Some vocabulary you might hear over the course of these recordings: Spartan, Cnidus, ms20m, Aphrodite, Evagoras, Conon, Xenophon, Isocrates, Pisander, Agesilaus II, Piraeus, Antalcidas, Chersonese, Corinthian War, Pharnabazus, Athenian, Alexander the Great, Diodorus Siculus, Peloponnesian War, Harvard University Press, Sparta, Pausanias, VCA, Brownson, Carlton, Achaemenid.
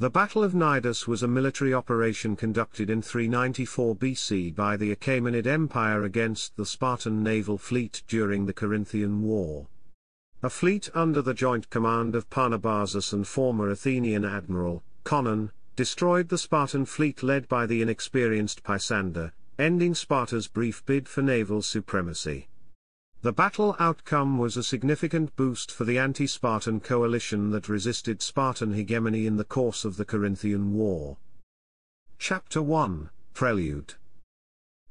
The Battle of Cnidus was a military operation conducted in 394 BC by the Achaemenid Empire against the Spartan naval fleet during the Corinthian War. A fleet under the joint command of Pharnabazus and former Athenian admiral, Conon, destroyed the Spartan fleet led by the inexperienced Pisander, ending Sparta's brief bid for naval supremacy. The battle outcome was a significant boost for the anti-Spartan coalition that resisted Spartan hegemony in the course of the Corinthian War. Chapter 1, Prelude.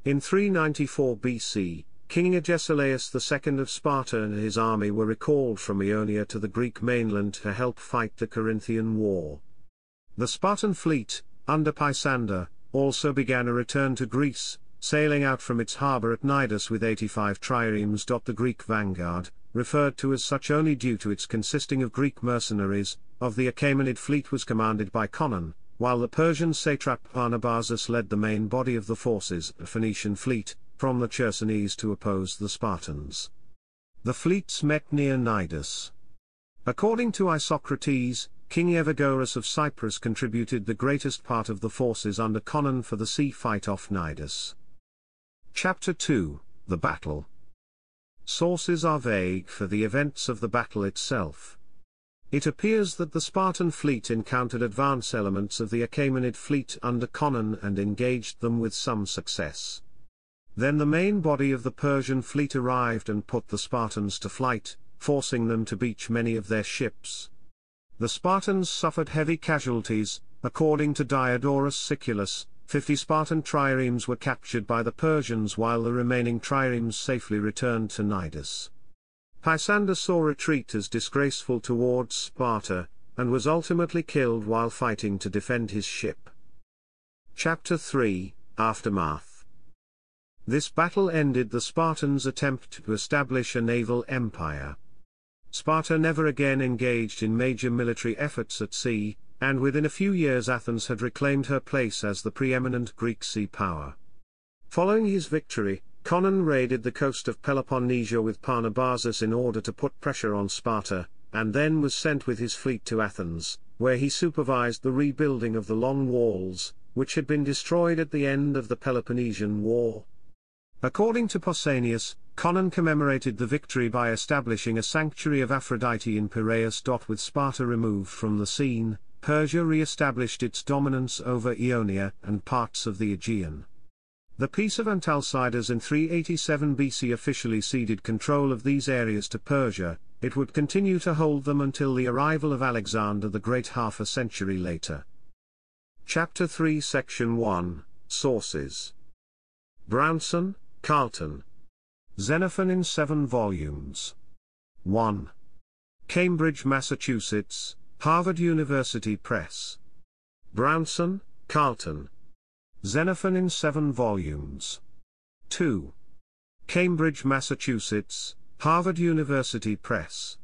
In 394 BC, King Agesilaus II of Sparta and his army were recalled from Ionia to the Greek mainland to help fight the Corinthian War. The Spartan fleet, under Pisander, also began a return to Greece, sailing out from its harbour at Cnidus with 85 triremes. The Greek vanguard, referred to as such only due to its consisting of Greek mercenaries, of the Achaemenid fleet was commanded by Conon, while the Persian satrap Pharnabazus led the main body of the forces, a Phoenician fleet, from the Chersonese to oppose the Spartans. The fleets met near Cnidus. According to Isocrates, King Evagoras of Cyprus contributed the greatest part of the forces under Conon for the sea fight off Cnidus. Chapter 2, The Battle. Sources are vague for the events of the battle itself. It appears that the Spartan fleet encountered advance elements of the Achaemenid fleet under Conon and engaged them with some success. Then the main body of the Persian fleet arrived and put the Spartans to flight, forcing them to beach many of their ships. The Spartans suffered heavy casualties. According to Diodorus Siculus, 50 Spartan triremes were captured by the Persians while the remaining triremes safely returned to Cnidus. Pisander saw retreat as disgraceful towards Sparta, and was ultimately killed while fighting to defend his ship. Chapter 3, Aftermath. This battle ended the Spartans' attempt to establish a naval empire. Sparta never again engaged in major military efforts at sea, and within a few years Athens had reclaimed her place as the preeminent Greek sea power. Following his victory, Conon raided the coast of Peloponnesia with Pharnabazus in order to put pressure on Sparta, and then was sent with his fleet to Athens, where he supervised the rebuilding of the long walls, which had been destroyed at the end of the Peloponnesian War. According to Pausanias, Conon commemorated the victory by establishing a sanctuary of Aphrodite in Piraeus. With Sparta removed from the scene, Persia re-established its dominance over Ionia and parts of the Aegean. The Peace of Antalcidas in 387 BC officially ceded control of these areas to Persia. It would continue to hold them until the arrival of Alexander the Great half a century later. Chapter 3, Section 1, Sources. Brownson, Carlton. Xenophon in 7 volumes. 1. Cambridge, Massachusetts, Harvard University Press. Brownson, Carlton. Xenophon in 7 volumes. 2. Cambridge, Massachusetts, Harvard University Press.